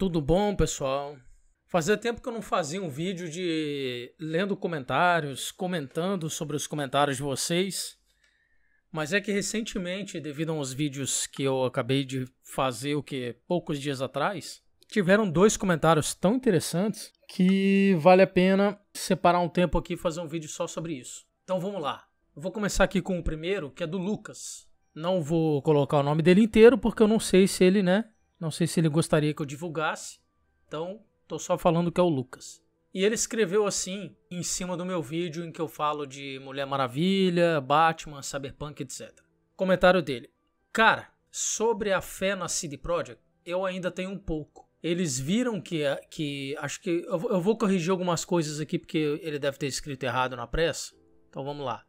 Tudo bom, pessoal? Fazia tempo que eu não fazia um vídeo de lendo comentários, comentando sobre os comentários de vocês. Mas é que recentemente, devido a uns vídeos que eu acabei de fazer poucos dias atrás, tiveram dois comentários tão interessantes que vale a pena separar um tempo aqui e fazer um vídeo só sobre isso. Então vamos lá. Eu vou começar aqui com o primeiro, que é do Lucas. Não vou colocar o nome dele inteiro porque eu não sei se ele, não sei se ele gostaria que eu divulgasse, então tô só falando que é o Lucas. E ele escreveu assim, em cima do meu vídeo em que eu falo de Mulher Maravilha, Batman, Cyberpunk, etc. Comentário dele. Cara, sobre a fé na CD Projekt, eu ainda tenho um pouco. Eles viram que acho que... Eu vou corrigir algumas coisas aqui porque ele deve ter escrito errado na pressa. Então vamos lá.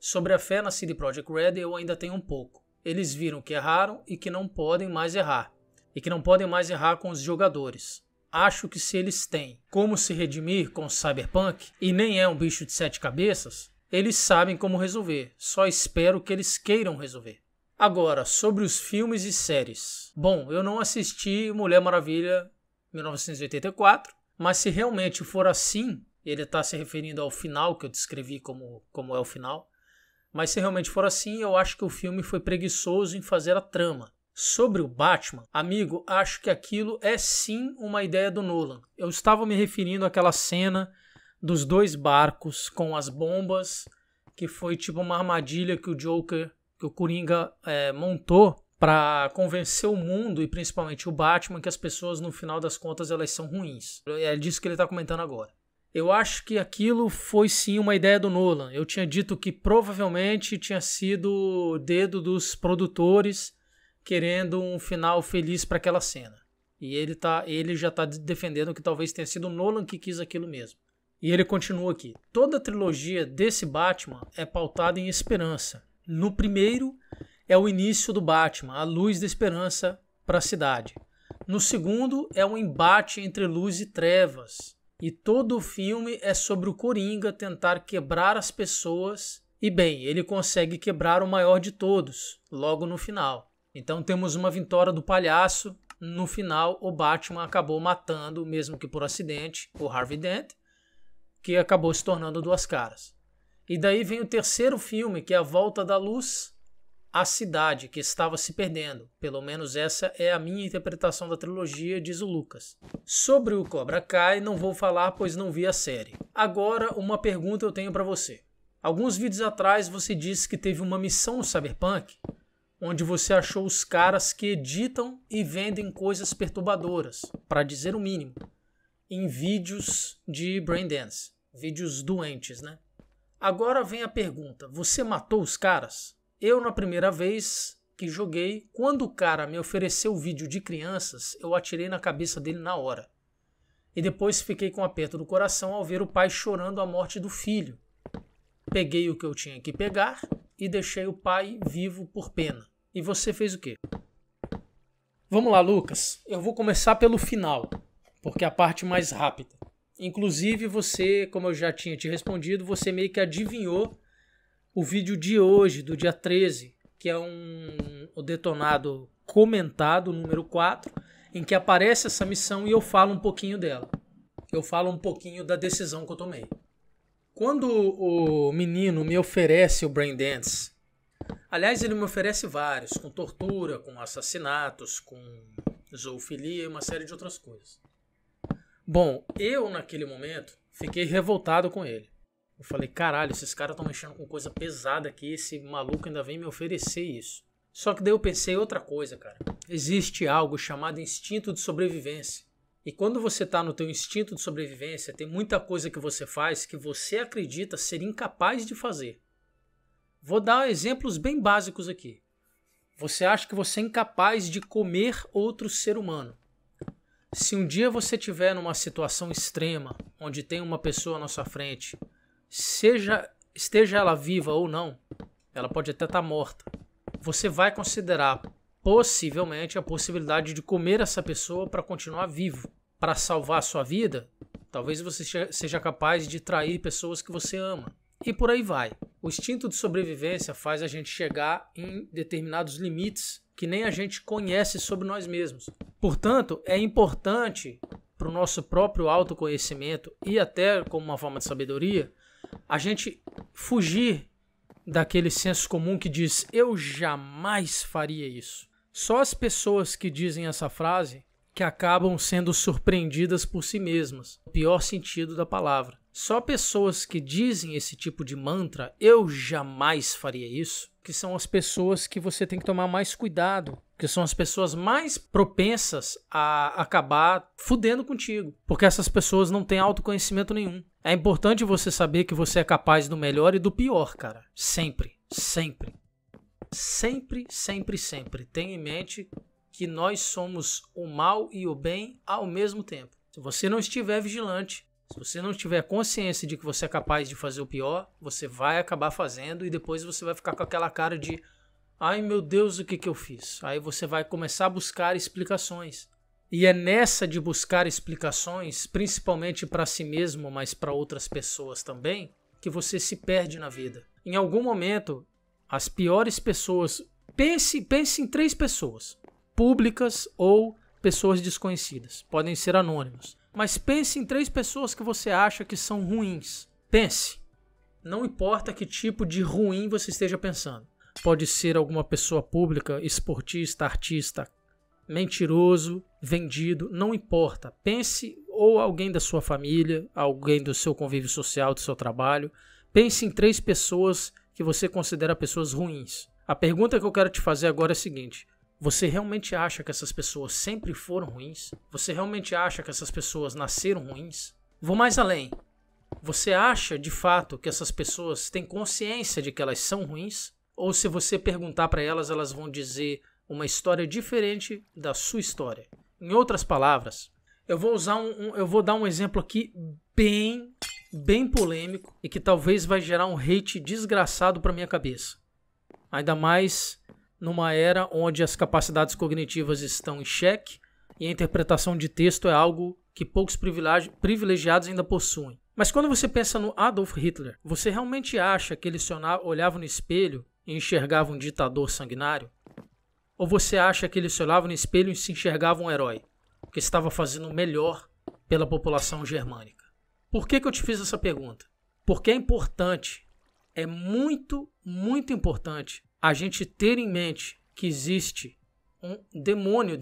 Sobre a fé na CD Projekt Red, eu ainda tenho um pouco. Eles viram que erraram e que não podem mais errar. E que não podem mais errar com os jogadores. Acho que se eles têm como se redimir com o Cyberpunk, e nem é um bicho de 7 cabeças, eles sabem como resolver. Só espero que eles queiram resolver. Agora, sobre os filmes e séries. Bom, eu não assisti Mulher Maravilha 1984, mas se realmente for assim, ele está se referindo ao final, que eu descrevi como é o final, mas se realmente for assim, eu acho que o filme foi preguiçoso em fazer a trama. Sobre o Batman, amigo, acho que aquilo é sim uma ideia do Nolan. Eu estava me referindo àquela cena dos 2 barcos com as bombas, que foi tipo uma armadilha que o Coringa montou para convencer o mundo e principalmente o Batman que as pessoas no final das contas elas são ruins. É disso que ele está comentando agora. Eu acho que aquilo foi sim uma ideia do Nolan. Eu tinha dito que provavelmente tinha sido o dedo dos produtores querendo um final feliz para aquela cena. E ele já está defendendo que talvez tenha sido o Nolan que quis aquilo mesmo. E ele continua aqui. Toda a trilogia desse Batman é pautada em esperança. No primeiro é o início do Batman, a luz da esperança para a cidade. No segundo é um embate entre luz e trevas. E todo o filme é sobre o Coringa tentar quebrar as pessoas. E bem, ele consegue quebrar o maior de todos, logo no final. Então temos uma vitória do palhaço, no final o Batman acabou matando, mesmo que por acidente, o Harvey Dent, que acabou se tornando Duas Caras. E daí vem o terceiro filme, que é A Volta da Luz, a cidade que estava se perdendo. Pelo menos essa é a minha interpretação da trilogia, diz o Lucas. Sobre o Cobra Kai não vou falar, pois não vi a série. Agora uma pergunta eu tenho para você. Alguns vídeos atrás você disse que teve uma missão no Cyberpunk, onde você achou os caras que editam e vendem coisas perturbadoras, para dizer o mínimo, em vídeos de braindance, vídeos doentes, Agora vem a pergunta, você matou os caras? Eu, na primeira vez que joguei, quando o cara me ofereceu o vídeo de crianças, eu atirei na cabeça dele na hora. E depois fiquei com um aperto no coração ao ver o pai chorando a morte do filho. Peguei o que eu tinha que pegar e deixei o pai vivo por pena. E você fez o quê? Vamos lá, Lucas. Eu vou começar pelo final, porque é a parte mais rápida. Inclusive, você, como eu já tinha te respondido, você meio que adivinhou o vídeo de hoje, do dia 13, que é o detonado comentado, número 4, em que aparece essa missão e eu falo um pouquinho dela. Eu falo um pouquinho da decisão que eu tomei. Quando o menino me oferece o braindance, aliás, ele me oferece vários, com tortura, com assassinatos, com zoofilia e uma série de outras coisas. Bom, eu naquele momento fiquei revoltado com ele. Eu falei, caralho, esses caras estão mexendo com coisa pesada aqui, esse maluco ainda vem me oferecer isso. Só que daí eu pensei outra coisa, cara. Existe algo chamado instinto de sobrevivência. E quando você está no teu instinto de sobrevivência, tem muita coisa que você faz que você acredita ser incapaz de fazer. Vou dar exemplos bem básicos aqui. Você acha que você é incapaz de comer outro ser humano. Se um dia você estiver numa situação extrema, onde tem uma pessoa na sua frente, esteja ela viva ou não, ela pode até estar morta, você vai considerar possivelmente a possibilidade de comer essa pessoa para continuar vivo. Para salvar a sua vida, talvez você seja capaz de trair pessoas que você ama. e por aí vai. O instinto de sobrevivência faz a gente chegar em determinados limites que nem a gente conhece sobre nós mesmos. Portanto, é importante para o nosso próprio autoconhecimento e até como uma forma de sabedoria, a gente fugir daquele senso comum que diz, eu jamais faria isso. Só as pessoas que dizem essa frase que acabam sendo surpreendidas por si mesmas, no pior sentido da palavra. Só pessoas que dizem esse tipo de mantra, eu jamais faria isso, que são as pessoas que você tem que tomar mais cuidado, que são as pessoas mais propensas a acabar fudendo contigo, porque essas pessoas não têm autoconhecimento nenhum. É importante você saber que você é capaz do melhor e do pior, cara. Sempre, sempre. Sempre, sempre, sempre. Tenha em mente que nós somos o mal e o bem ao mesmo tempo. Se você não estiver vigilante, se você não tiver consciência de que você é capaz de fazer o pior, você vai acabar fazendo e depois você vai ficar com aquela cara de ai meu Deus, o que eu fiz? Aí você vai começar a buscar explicações. E é nessa de buscar explicações, principalmente para si mesmo, mas para outras pessoas também, que você se perde na vida. Em algum momento, as piores pessoas... Pense em três pessoas, públicas ou pessoas desconhecidas. Podem ser anônimos. Mas pense em três pessoas que você acha que são ruins. Pense. Não importa que tipo de ruim você esteja pensando. Pode ser alguma pessoa pública, esportista, artista, mentiroso, vendido. Não importa. Pense ou alguém da sua família, alguém do seu convívio social, do seu trabalho. Pense em três pessoas que você considera pessoas ruins. A pergunta que eu quero te fazer agora é a seguinte. Você realmente acha que essas pessoas sempre foram ruins? Você realmente acha que essas pessoas nasceram ruins? Vou mais além. Você acha, de fato, que essas pessoas têm consciência de que elas são ruins? Ou se você perguntar para elas, elas vão dizer uma história diferente da sua história? Em outras palavras, eu vou dar um exemplo aqui bem polêmico e que talvez vai gerar um hate desgraçado para minha cabeça. Ainda mais numa era onde as capacidades cognitivas estão em xeque e a interpretação de texto é algo que poucos privilegiados ainda possuem. Mas quando você pensa no Adolf Hitler, você realmente acha que ele olhava no espelho e enxergava um ditador sanguinário? Ou você acha que ele se olhava no espelho e se enxergava um herói, que estava fazendo o melhor pela população germânica? Por que eu te fiz essa pergunta? Porque é importante, é muito, muito importante a gente ter em mente que existe um demônio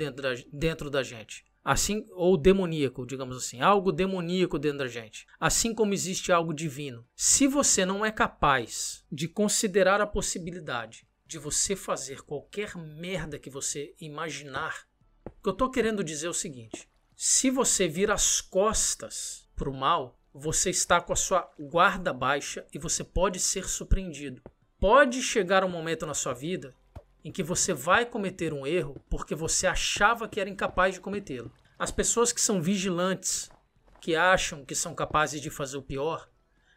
dentro da gente, assim, ou demoníaco, digamos assim, algo demoníaco dentro da gente, assim como existe algo divino. Se você não é capaz de considerar a possibilidade de você fazer qualquer merda que você imaginar, o que eu estou querendo dizer é o seguinte, se você vira as costas para o mal, você está com a sua guarda baixa e você pode ser surpreendido. Pode chegar um momento na sua vida em que você vai cometer um erro porque você achava que era incapaz de cometê-lo. As pessoas que são vigilantes, que acham que são capazes de fazer o pior,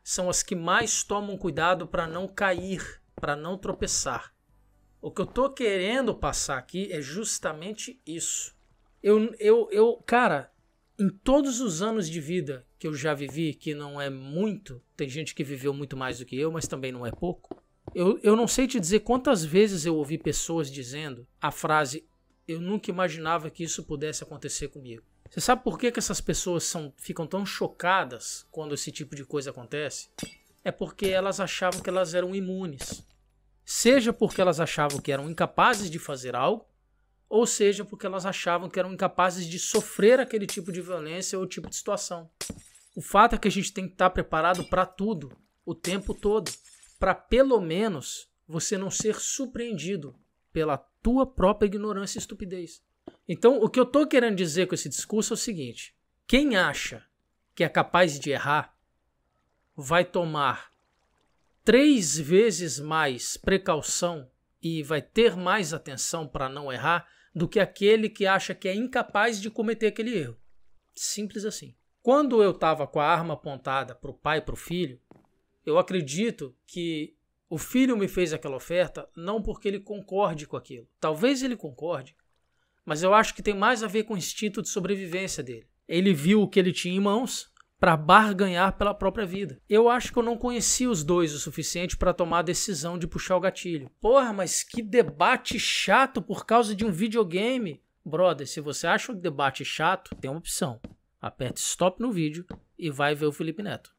são as que mais tomam cuidado para não cair, para não tropeçar. O que eu tô querendo passar aqui é justamente isso. Cara, em todos os anos de vida que eu já vivi, que não é muito, tem gente que viveu muito mais do que eu, mas também não é pouco, eu não sei te dizer quantas vezes eu ouvi pessoas dizendo a frase eu nunca imaginava que isso pudesse acontecer comigo. Você sabe por que essas pessoas ficam tão chocadas quando esse tipo de coisa acontece? É porque elas achavam que elas eram imunes. Seja porque elas achavam que eram incapazes de fazer algo, ou seja porque elas achavam que eram incapazes de sofrer aquele tipo de violência ou tipo de situação. O fato é que a gente tem que estar preparado para tudo, o tempo todo, para pelo menos você não ser surpreendido pela tua própria ignorância e estupidez. Então, o que eu estou querendo dizer com esse discurso é o seguinte. Quem acha que é capaz de errar vai tomar 3 vezes mais precaução e vai ter mais atenção para não errar do que aquele que acha que é incapaz de cometer aquele erro. Simples assim. Quando eu estava com a arma apontada para o pai e para o filho, eu acredito que o filho me fez aquela oferta não porque ele concorde com aquilo. Talvez ele concorde, mas eu acho que tem mais a ver com o instinto de sobrevivência dele. Ele viu o que ele tinha em mãos, para barganhar pela própria vida. Eu acho que eu não conheci os dois o suficiente para tomar a decisão de puxar o gatilho. Porra, mas que debate chato por causa de um videogame. Brother, se você acha um debate chato, tem uma opção. Aperta stop no vídeo e vai ver o Felipe Neto.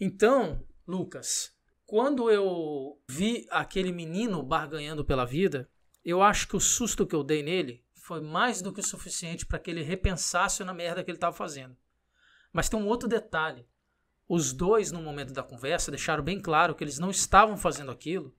Então, Lucas, quando eu vi aquele menino barganhando pela vida, eu acho que o susto que eu dei nele foi mais do que o suficiente para que ele repensasse na merda que ele estava fazendo. Mas tem um outro detalhe. Os dois, no momento da conversa, deixaram bem claro que eles não estavam fazendo aquilo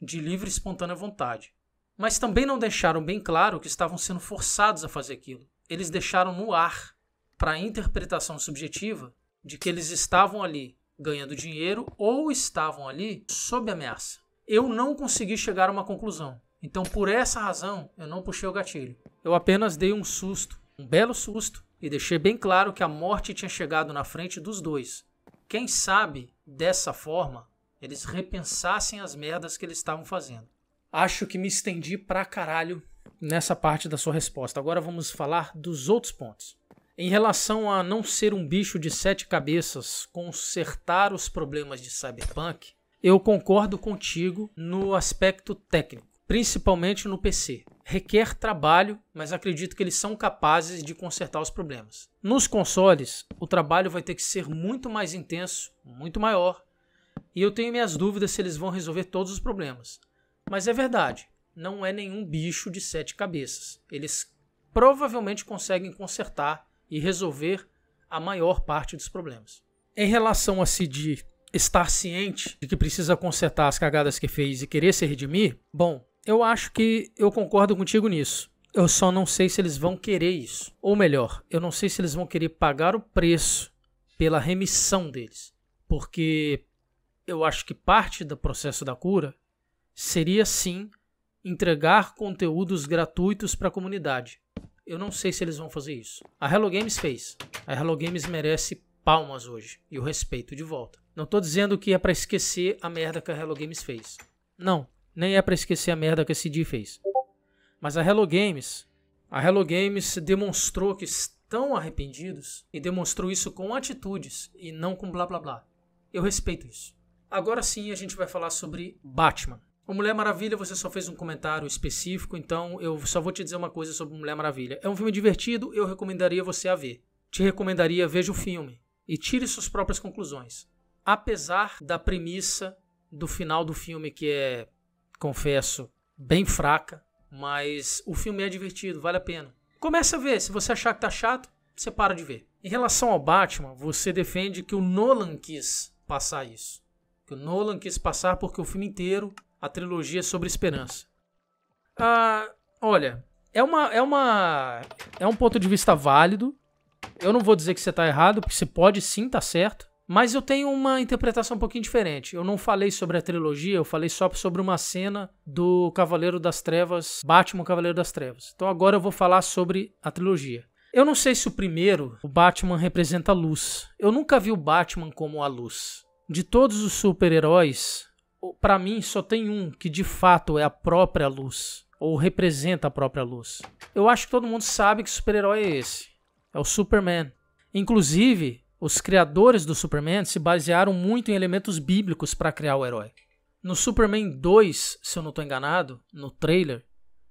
de livre e espontânea vontade. Mas também não deixaram bem claro que estavam sendo forçados a fazer aquilo. Eles deixaram no ar, para a interpretação subjetiva, de que eles estavam ali ganhando dinheiro ou estavam ali sob ameaça. Eu não consegui chegar a uma conclusão. Então, por essa razão, eu não puxei o gatilho. Eu apenas dei um susto, um belo susto, e deixei bem claro que a morte tinha chegado na frente dos dois. Quem sabe, dessa forma, eles repensassem as merdas que eles estavam fazendo. Acho que me estendi pra caralho nessa parte da sua resposta. Agora vamos falar dos outros pontos. Em relação a não ser um bicho de 7 cabeças, consertar os problemas de Cyberpunk, eu concordo contigo no aspecto técnico. Principalmente no PC. Requer trabalho, mas acredito que eles são capazes de consertar os problemas. Nos consoles, o trabalho vai ter que ser muito mais intenso, muito maior, e eu tenho minhas dúvidas se eles vão resolver todos os problemas. Mas é verdade, não é nenhum bicho de 7 cabeças. Eles provavelmente conseguem consertar e resolver a maior parte dos problemas. Em relação a CD estar ciente de que precisa consertar as cagadas que fez e querer se redimir, bom, eu acho que eu concordo contigo nisso. Eu só não sei se eles vão querer isso. Ou melhor, eu não sei se eles vão querer pagar o preço pela remissão deles. Porque eu acho que parte do processo da cura seria, sim, entregar conteúdos gratuitos para a comunidade. Eu não sei se eles vão fazer isso. A Hello Games fez. A Hello Games merece palmas hoje e o respeito de volta. Não estou dizendo que é para esquecer a merda que a Hello Games fez. Não. Nem é para esquecer a merda que a CD fez. Mas a Hello Games demonstrou que estão arrependidos e demonstrou isso com atitudes e não com blá blá blá. Eu respeito isso. Agora sim a gente vai falar sobre Batman. O Mulher Maravilha você só fez um comentário específico, então eu só vou te dizer uma coisa sobre Mulher Maravilha. É um filme divertido, eu recomendaria você a ver. Te recomendaria, veja o filme e tire suas próprias conclusões. Apesar da premissa do final do filme que é, confesso, bem fraca, mas o filme é divertido, vale a pena. Começa a ver, se você achar que tá chato, você para de ver. Em relação ao Batman, você defende que o Nolan quis passar isso. Que o Nolan quis passar porque o filme inteiro, a trilogia é sobre esperança. Olha, é um ponto de vista válido. Eu não vou dizer que você tá errado, porque você pode sim tá certo. Mas eu tenho uma interpretação um pouquinho diferente. Eu não falei sobre a trilogia, eu falei só sobre uma cena do Cavaleiro das Trevas, Batman Cavaleiro das Trevas. Então agora eu vou falar sobre a trilogia. Eu não sei se o primeiro, o Batman representa a luz. Eu nunca vi o Batman como a luz. De todos os super-heróis, pra mim só tem um que de fato é a própria luz, ou representa a própria luz. Eu acho que todo mundo sabe que super-herói é esse. É o Superman. Inclusive, os criadores do Superman se basearam muito em elementos bíblicos para criar o herói. No Superman 2, se eu não estou enganado, no trailer,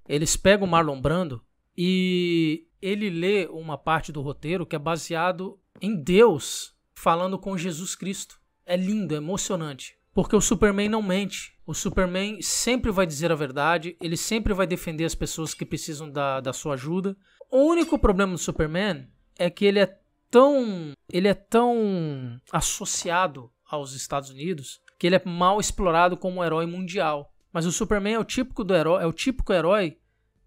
eles pegam o Marlon Brando e ele lê uma parte do roteiro que é baseado em Deus falando com Jesus Cristo. É lindo, é emocionante, porque o Superman não mente. O Superman sempre vai dizer a verdade, ele sempre vai defender as pessoas que precisam da sua ajuda. O único problema do Superman é que ele é tão associado aos Estados Unidos que ele é mal explorado como um herói mundial. Mas o Superman é o típico herói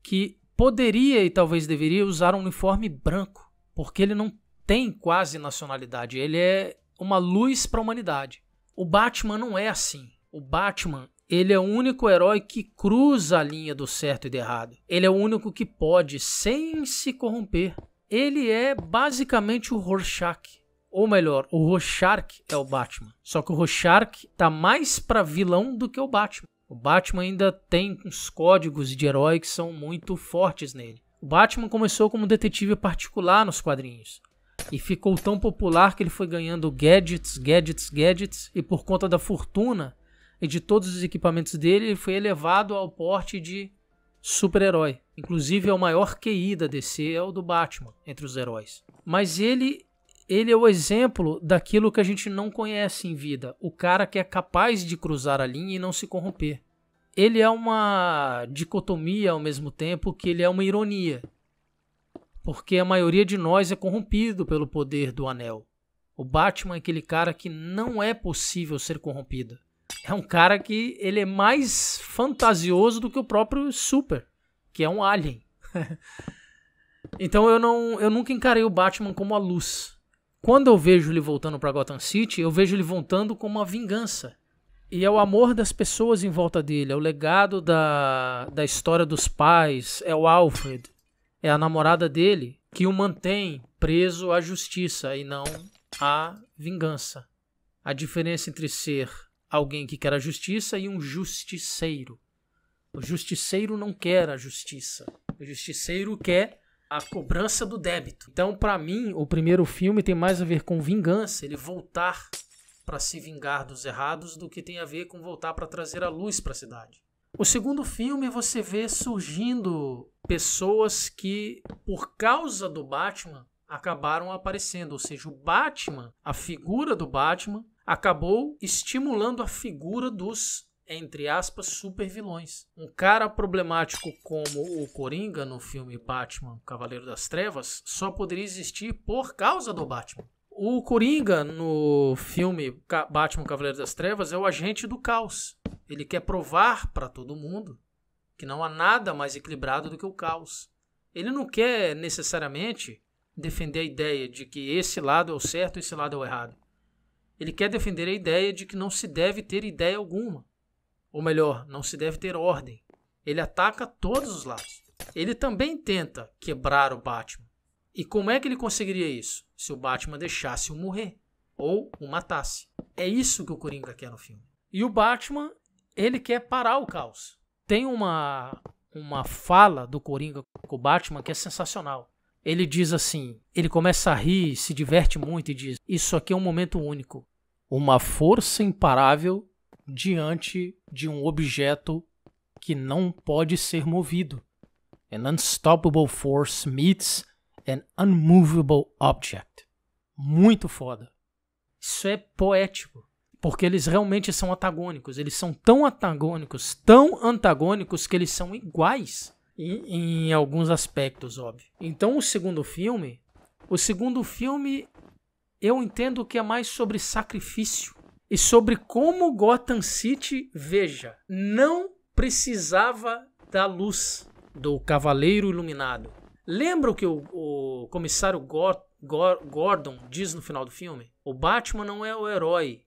que poderia e talvez deveria usar um uniforme branco, porque ele não tem quase nacionalidade, ele é uma luz para a humanidade. O Batman não é assim. O Batman, ele é o único herói que cruza a linha do certo e do errado. Ele é o único que pode, sem se corromper. Ele é basicamente o Rorschach, ou melhor, o Rorschach é o Batman. Só que o Rorschach tá mais pra vilão do que o Batman. O Batman ainda tem uns códigos de herói que são muito fortes nele. O Batman começou como detetive particular nos quadrinhos. e ficou tão popular que ele foi ganhando gadgets, gadgets, gadgets, e por conta da fortuna e de todos os equipamentos dele, ele foi elevado ao porte de super-herói. Inclusive é o maior QI da DC, é o do Batman, entre os heróis. Mas ele é o exemplo daquilo que a gente não conhece em vida, o cara que é capaz de cruzar a linha e não se corromper. Ele é uma dicotomia ao mesmo tempo que ele é uma ironia, porque a maioria de nós é corrompido pelo poder do anel. O Batman é aquele cara que não é possível ser corrompido. É um cara que ele é mais fantasioso do que o próprio Super, que é um alien. Então eu nunca encarei o Batman como a luz. Quando eu vejo ele voltando para Gotham City, eu vejo ele voltando como uma vingança. E é o amor das pessoas em volta dele, é o legado da história dos pais, é o Alfred, é a namorada dele que o mantém preso à justiça e não à vingança. A diferença entre ser alguém que quer a justiça e um justiceiro. O justiceiro não quer a justiça, o justiceiro quer a cobrança do débito. Então, pra mim, o primeiro filme tem mais a ver com vingança, ele voltar para se vingar dos errados, do que tem a ver com voltar para trazer a luz para a cidade. O segundo filme você vê surgindo pessoas que, por causa do Batman, acabaram aparecendo. Ou seja, o Batman, a figura do Batman, acabou estimulando a figura dos, entre aspas, supervilões. Um cara problemático como o Coringa no filme Batman, Cavaleiro das Trevas, só poderia existir por causa do Batman. O Coringa, no filme Batman Cavaleiro das Trevas, é o agente do caos. Ele quer provar para todo mundo que não há nada mais equilibrado do que o caos. Ele não quer necessariamente defender a ideia de que esse lado é o certo e esse lado é o errado. Ele quer defender a ideia de que não se deve ter ideia alguma. Ou melhor, não se deve ter ordem. Ele ataca todos os lados. Ele também tenta quebrar o Batman. E como é que ele conseguiria isso? Se o Batman deixasse-o morrer ou o matasse. É isso que o Coringa quer no filme. E o Batman, ele quer parar o caos. Tem uma fala do Coringa com o Batman que é sensacional. Ele diz assim, ele começa a rir, se diverte muito e diz: isso aqui é um momento único. Uma força imparável diante de um objeto que não pode ser movido. An unstoppable force meets an unmovable object. Muito foda. Isso é poético. Porque eles realmente são antagônicos. Eles são tão antagônicos que eles são iguais. Em alguns aspectos, óbvio. Então o segundo filme eu entendo que é mais sobre sacrifício. E sobre como Gotham City, veja, não precisava da luz do Cavaleiro Iluminado. Lembra o que o Comissário Gordon diz no final do filme? O Batman não é o herói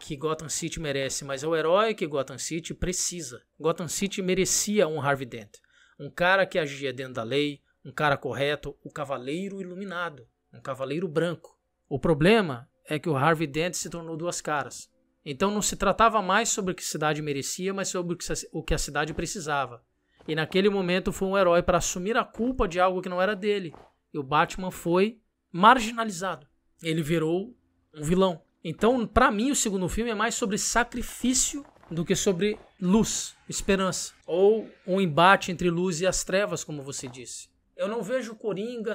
que Gotham City merece, mas é o herói que Gotham City precisa. Gotham City merecia um Harvey Dent, um cara que agia dentro da lei, um cara correto, o Cavaleiro Iluminado, um Cavaleiro Branco. O problema é que o Harvey Dent se tornou Duas Caras. Então não se tratava mais sobre o que a cidade merecia, mas sobre o que a cidade precisava. E naquele momento foi um herói para assumir a culpa de algo que não era dele. E o Batman foi marginalizado. Ele virou um vilão. Então, para mim, o segundo filme é mais sobre sacrifício do que sobre luz, esperança. Ou um embate entre luz e as trevas, como você disse. Eu não vejo o Coringa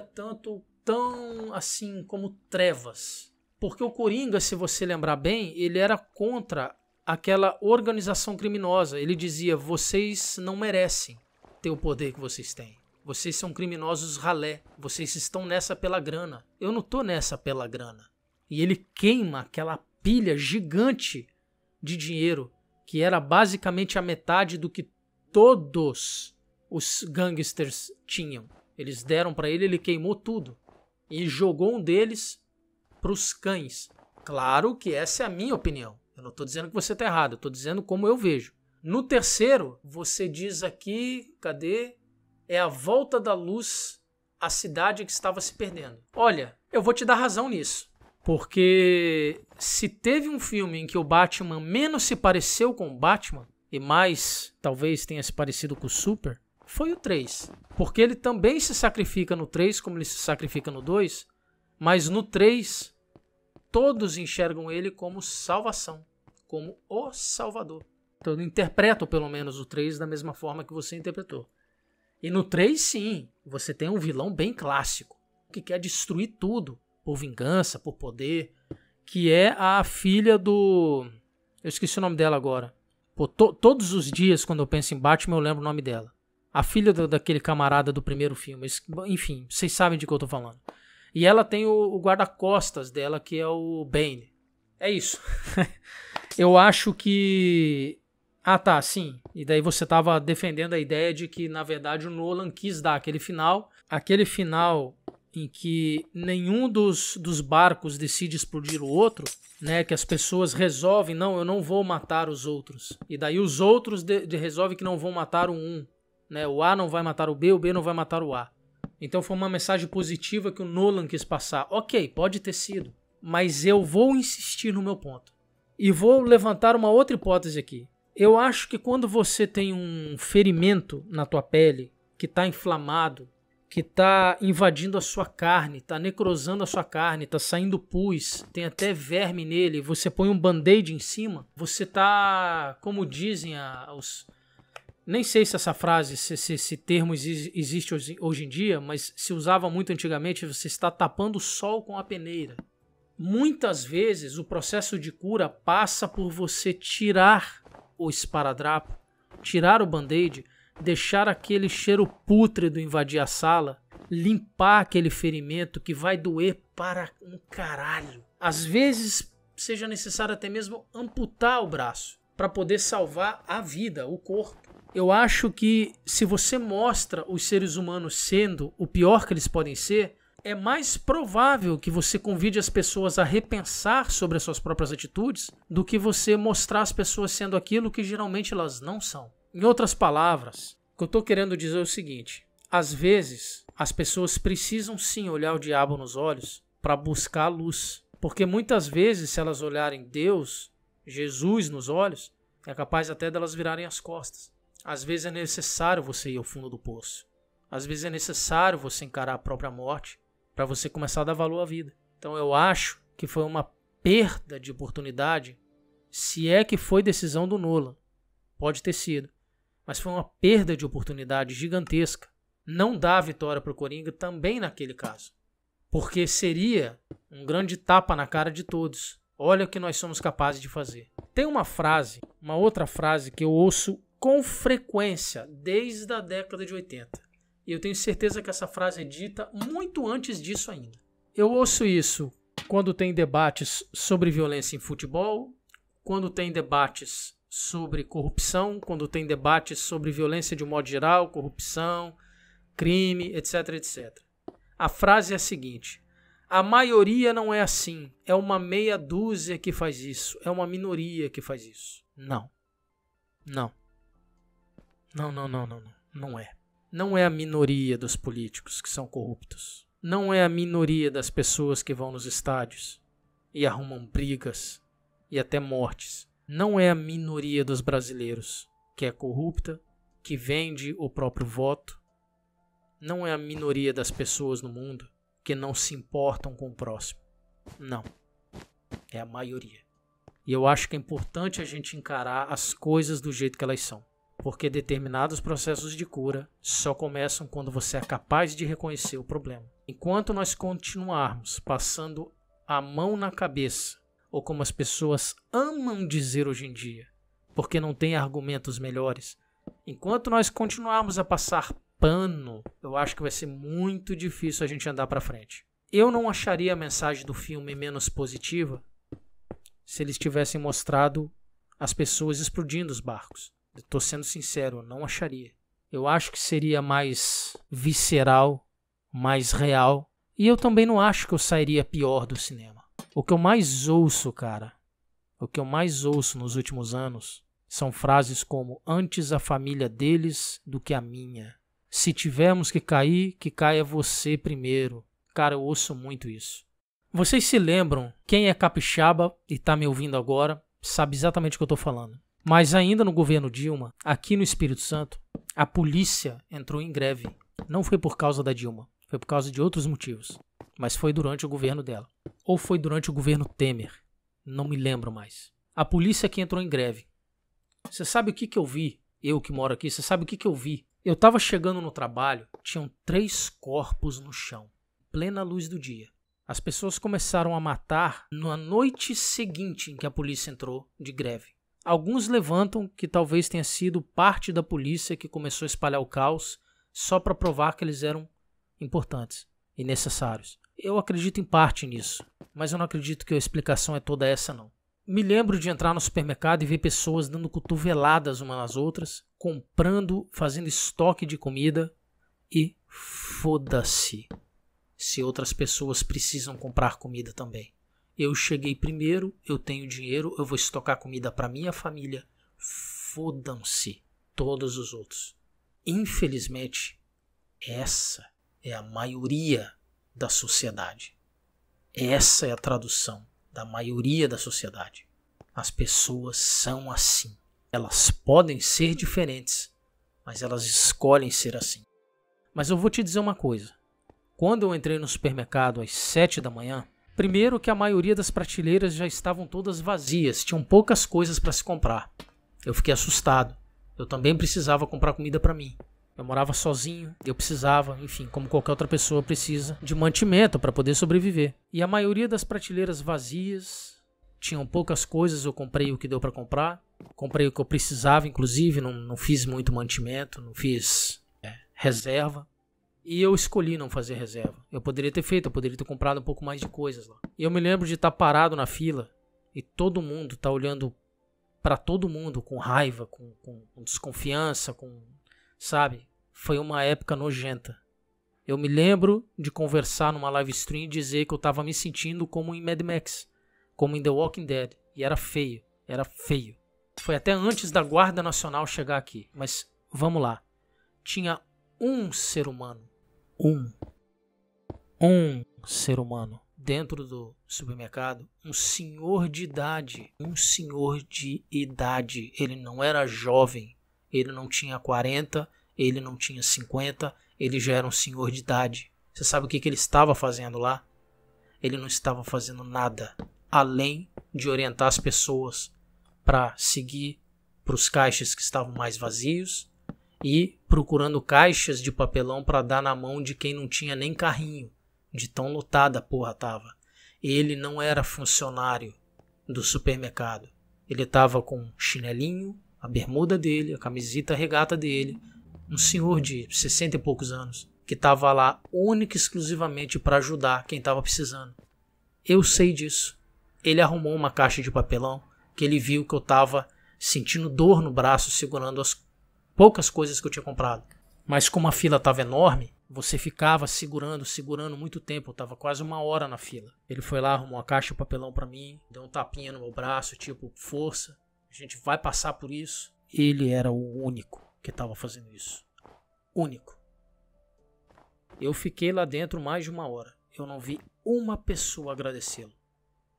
tão assim como trevas. Porque o Coringa, se você lembrar bem, ele era contra aquela organização criminosa. Ele dizia: vocês não merecem ter o poder que vocês têm. Vocês são criminosos ralé. Vocês estão nessa pela grana. Eu não tô nessa pela grana. E ele queima aquela pilha gigante de dinheiro que era basicamente a metade do que todos os gangsters tinham. Eles deram para ele, ele queimou tudo. E jogou um deles pros cães. Claro que essa é a minha opinião. Eu não tô dizendo que você tá errado, eu tô dizendo como eu vejo. No terceiro, você diz aqui, cadê? É a volta da luz à cidade que estava se perdendo. Olha, eu vou te dar razão nisso. Porque se teve um filme em que o Batman menos se pareceu com o Batman, e mais talvez tenha se parecido com o Super, foi o 3. Porque ele também se sacrifica no 3, como ele se sacrifica no 2, Mas no 3, todos enxergam ele como salvação, como o Salvador. Então, interpretam pelo menos o 3 da mesma forma que você interpretou. E no 3, sim, você tem um vilão bem clássico, que quer destruir tudo, por vingança, por poder, que é a filha do... Eu esqueci o nome dela agora. Pô, todos os dias, quando eu penso em Batman, eu lembro o nome dela. A filha daquele camarada do primeiro filme. Enfim, vocês sabem de que eu tô falando. E ela tem o guarda-costas dela, que é o Bane. É isso. Eu acho que... Ah, tá, sim. E daí você tava defendendo a ideia de que, na verdade, o Nolan quis dar aquele final em que nenhum dos barcos decide explodir o outro, né? Que as pessoas resolvem, não, eu não vou matar os outros. E daí os outros resolvem que não vão matar o um, né? O A não vai matar o B não vai matar o A. Então foi uma mensagem positiva que o Nolan quis passar. Ok, pode ter sido, mas eu vou insistir no meu ponto. E vou levantar uma outra hipótese aqui. Eu acho que quando você tem um ferimento na tua pele, que está inflamado, que está invadindo a sua carne, está necrosando a sua carne, está saindo pus, tem até verme nele, você põe um band-aid em cima, você está, como dizem os... Nem sei se essa frase, se esse termo existe hoje em dia, mas se usava muito antigamente, você está tapando o sol com a peneira. Muitas vezes o processo de cura passa por você tirar o esparadrapo, tirar o band-aid, deixar aquele cheiro pútrido invadir a sala, limpar aquele ferimento que vai doer para um caralho. Às vezes seja necessário até mesmo amputar o braço para poder salvar a vida, o corpo. Eu acho que se você mostra os seres humanos sendo o pior que eles podem ser, é mais provável que você convide as pessoas a repensar sobre as suas próprias atitudes do que você mostrar as pessoas sendo aquilo que geralmente elas não são. Em outras palavras, o que eu estou querendo dizer é o seguinte: às vezes as pessoas precisam sim olhar o diabo nos olhos para buscar a luz, porque muitas vezes se elas olharem Deus, Jesus nos olhos, é capaz até delas virarem as costas. Às vezes é necessário você ir ao fundo do poço, às vezes é necessário você encarar a própria morte para você começar a dar valor à vida. Então eu acho que foi uma perda de oportunidade, se é que foi decisão do Nolan. Pode ter sido. Mas foi uma perda de oportunidade gigantesca. Não dá vitória para o Coringa também naquele caso. Porque seria um grande tapa na cara de todos. Olha o que nós somos capazes de fazer. Tem uma frase, uma outra frase que eu ouço com frequência desde a década de 80. E eu tenho certeza que essa frase é dita muito antes disso ainda. Eu ouço isso quando tem debates sobre violência em futebol, quando tem debates sobre corrupção, quando tem debates sobre violência de um modo geral, corrupção, crime, etc, etc. A frase é a seguinte: a maioria não é assim, é uma meia dúzia que faz isso, é uma minoria que faz isso. Não. Não. Não, não, não, não, não. Não é. Não é a minoria dos políticos que são corruptos. Não é a minoria das pessoas que vão nos estádios e arrumam brigas e até mortes. Não é a minoria dos brasileiros que é corrupta, que vende o próprio voto. Não é a minoria das pessoas no mundo que não se importam com o próximo. Não. É a maioria. E eu acho que é importante a gente encarar as coisas do jeito que elas são. Porque determinados processos de cura só começam quando você é capaz de reconhecer o problema. Enquanto nós continuarmos passando a mão na cabeça, ou como as pessoas amam dizer hoje em dia, porque não tem argumentos melhores, enquanto nós continuarmos a passar pano, eu acho que vai ser muito difícil a gente andar para frente. Eu não acharia a mensagem do filme menos positiva se eles tivessem mostrado as pessoas explodindo os barcos. Tô sendo sincero, eu não acharia. Eu acho que seria mais visceral, mais real. E eu também não acho que eu sairia pior do cinema. O que eu mais ouço, cara, o que eu mais ouço nos últimos anos são frases como: antes a família deles do que a minha. Se tivermos que cair, que caia você primeiro. Cara, eu ouço muito isso. Vocês se lembram, quem é capixaba e tá me ouvindo agora, sabe exatamente o que eu tô falando. Mas ainda no governo Dilma, aqui no Espírito Santo, a polícia entrou em greve. Não foi por causa da Dilma, foi por causa de outros motivos. mas foi durante o governo dela. Ou foi durante o governo Temer, não me lembro mais. A polícia que entrou em greve. Você sabe o que que eu vi? Eu que moro aqui, você sabe o que que eu vi? Eu tava chegando no trabalho, tinham 3 corpos no chão, plena luz do dia. As pessoas começaram a matar na noite seguinte em que a polícia entrou de greve. Alguns levantam que talvez tenha sido parte da polícia que começou a espalhar o caos só para provar que eles eram importantes e necessários. Eu acredito em parte nisso, mas eu não acredito que a explicação é toda essa não. Me lembro de entrar no supermercado e ver pessoas dando cotoveladas umas nas outras, comprando, fazendo estoque de comida e foda-se se outras pessoas precisam comprar comida também. Eu cheguei primeiro, eu tenho dinheiro, eu vou estocar comida para minha família. Fodam-se todos os outros. Infelizmente, essa é a maioria da sociedade. Essa é a tradução da maioria da sociedade. As pessoas são assim. Elas podem ser diferentes, mas elas escolhem ser assim. Mas eu vou te dizer uma coisa. Quando eu entrei no supermercado às 7 da manhã, primeiro que a maioria das prateleiras já estavam todas vazias, tinham poucas coisas para se comprar. Eu fiquei assustado. Eu também precisava comprar comida para mim. Eu morava sozinho, eu precisava, enfim, como qualquer outra pessoa precisa, de mantimento para poder sobreviver. E a maioria das prateleiras vazias, tinham poucas coisas, eu comprei o que deu para comprar, comprei o que eu precisava, inclusive, não fiz muito mantimento, não fiz reserva. E eu escolhi não fazer reserva. Eu poderia ter feito, eu poderia ter comprado um pouco mais de coisas lá. E eu me lembro de estar parado na fila e todo mundo tá olhando para todo mundo com raiva, com desconfiança, com... Sabe, foi uma época nojenta. Eu me lembro de conversar numa live stream e dizer que eu tava me sentindo como em Mad Max, como em The Walking Dead. E era feio, era feio. Foi até antes da Guarda Nacional chegar aqui. Mas vamos lá. Tinha um ser humano. Um ser humano dentro do supermercado. Um senhor de idade. Um senhor de idade. Ele não era jovem. Ele não tinha 40, ele não tinha 50, ele já era um senhor de idade. Você sabe o que ele estava fazendo lá? Ele não estava fazendo nada, além de orientar as pessoas para seguir para os caixas que estavam mais vazios e procurando caixas de papelão para dar na mão de quem não tinha nem carrinho, de tão lotada a porra tava. Ele não era funcionário do supermercado, ele estava com um chinelinho, a bermuda dele, a camiseta, a regata dele, um senhor de 60 e poucos anos, que estava lá única e exclusivamente para ajudar quem estava precisando. Eu sei disso. Ele arrumou uma caixa de papelão, que ele viu que eu estava sentindo dor no braço, segurando as poucas coisas que eu tinha comprado. Mas como a fila estava enorme, você ficava segurando muito tempo. Eu estava quase uma hora na fila. Ele foi lá, arrumou a caixa de papelão para mim, deu um tapinha no meu braço, tipo, força. A gente vai passar por isso. Ele era o único que estava fazendo isso. Único. Eu fiquei lá dentro mais de uma hora. Eu não vi uma pessoa agradecê-lo.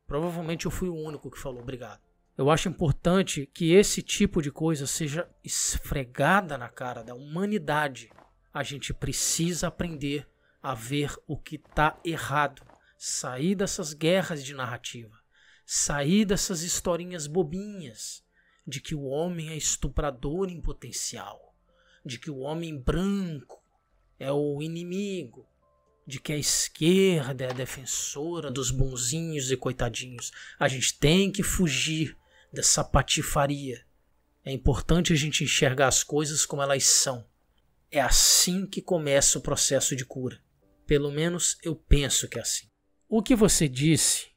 Provavelmente eu fui o único que falou obrigado. Eu acho importante que esse tipo de coisa seja esfregada na cara da humanidade. A gente precisa aprender a ver o que está errado. Sair dessas guerras de narrativa. Sair dessas historinhas bobinhas de que o homem é estuprador em potencial, de que o homem branco é o inimigo, de que a esquerda é a defensora dos bonzinhos e coitadinhos. A gente tem que fugir dessa patifaria. É importante a gente enxergar as coisas como elas são. É assim que começa o processo de cura. Pelo menos eu penso que é assim. O que você disse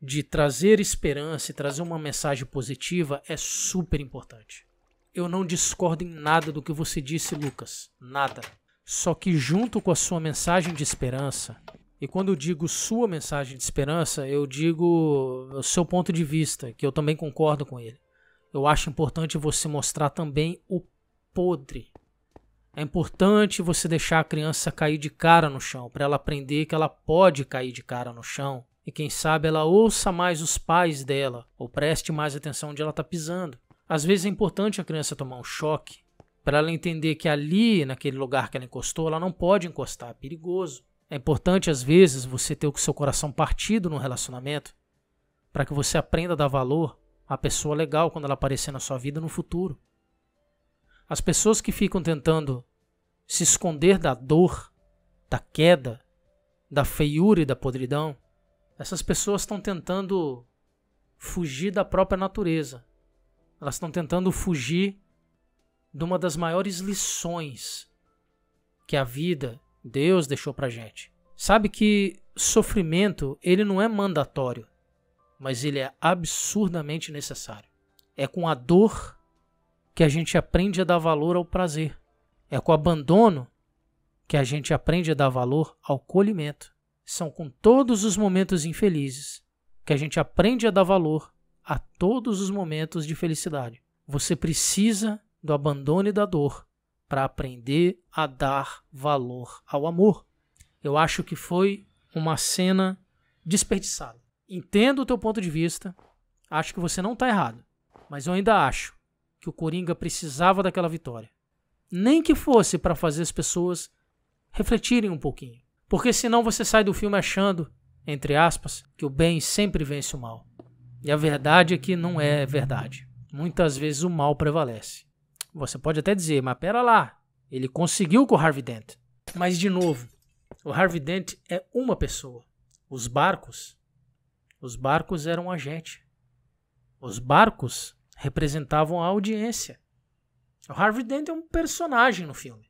de trazer esperança e trazer uma mensagem positiva é super importante. Eu não discordo em nada do que você disse, Lucas. Nada. Só que junto com a sua mensagem de esperança, e quando eu digo sua mensagem de esperança, eu digo o seu ponto de vista, que eu também concordo com ele. Eu acho importante você mostrar também o podre. É importante você deixar a criança cair de cara no chão, para ela aprender que ela pode cair de cara no chão. E quem sabe ela ouça mais os pais dela, ou preste mais atenção onde ela está pisando. Às vezes é importante a criança tomar um choque, para ela entender que ali, naquele lugar que ela encostou, ela não pode encostar, é perigoso. É importante, às vezes, você ter o seu coração partido no relacionamento para que você aprenda a dar valor à pessoa legal quando ela aparecer na sua vida no futuro. As pessoas que ficam tentando se esconder da dor, da queda, da feiura e da podridão, essas pessoas estão tentando fugir da própria natureza. Elas estão tentando fugir de uma das maiores lições que a vida, Deus, deixou pra gente. Sabe que sofrimento, ele não é mandatório, mas ele é absurdamente necessário. É com a dor que a gente aprende a dar valor ao prazer. É com o abandono que a gente aprende a dar valor ao colhimento. São com todos os momentos infelizes que a gente aprende a dar valor a todos os momentos de felicidade. Você precisa do abandono e da dor para aprender a dar valor ao amor. Eu acho que foi uma cena desperdiçada. Entendo o teu ponto de vista, acho que você não está errado, mas eu ainda acho que o Coringa precisava daquela vitória. Nem que fosse para fazer as pessoas refletirem um pouquinho, porque senão você sai do filme achando, entre aspas, que o bem sempre vence o mal. E a verdade é que não é verdade. Muitas vezes o mal prevalece. Você pode até dizer, mas pera lá, ele conseguiu com o Harvey Dent. Mas de novo, o Harvey Dent é uma pessoa. Os barcos eram a gente. Os barcos representavam a audiência. O Harvey Dent é um personagem no filme.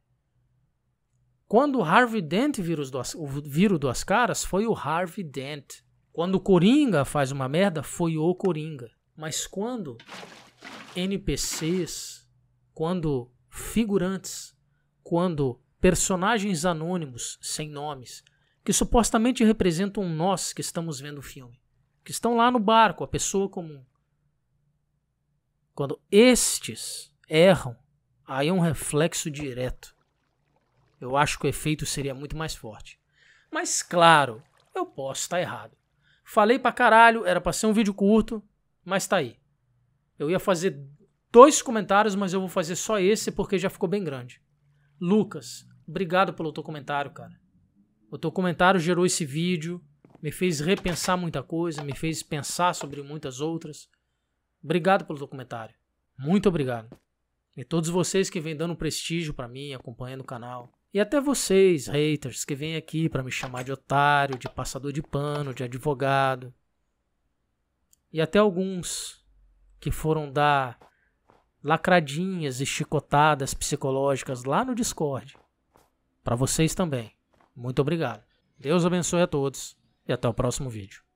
Quando o Harvey Dent vira o Duas Caras, foi o Harvey Dent. Quando o Coringa faz uma merda, foi o Coringa. Mas quando NPCs, quando figurantes, quando personagens anônimos, sem nomes, que supostamente representam nós que estamos vendo o filme, que estão lá no barco, a pessoa comum. Quando estes erram, aí é um reflexo direto. Eu acho que o efeito seria muito mais forte. Mas claro, eu posso estar errado. Falei pra caralho, era pra ser um vídeo curto, mas tá aí. Eu ia fazer 2 comentários, mas eu vou fazer só esse porque já ficou bem grande. Lucas, obrigado pelo teu comentário, cara. O teu comentário gerou esse vídeo, me fez repensar muita coisa, me fez pensar sobre muitas outras. Obrigado pelo teu comentário. Muito obrigado. E todos vocês que vêm dando prestígio pra mim, acompanhando o canal. E até vocês, haters, que vêm aqui pra me chamar de otário, de passador de pano, de advogado. E até alguns que foram dar lacradinhas e chicotadas psicológicas lá no Discord. Para vocês também. Muito obrigado. Deus abençoe a todos e até o próximo vídeo.